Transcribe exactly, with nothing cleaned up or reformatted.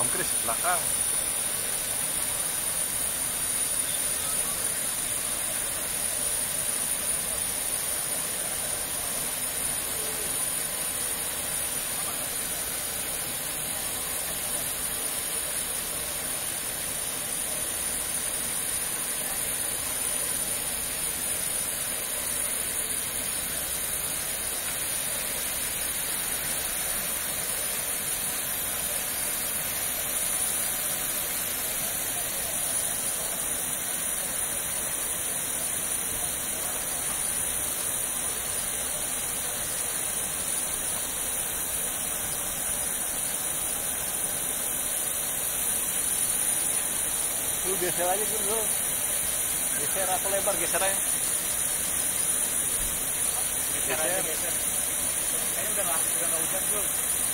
Om Kris belakang. Lu geser aja dulu, geser aku lebar, geser aja geser aja, geser kayaknya udah gak hujan dulu.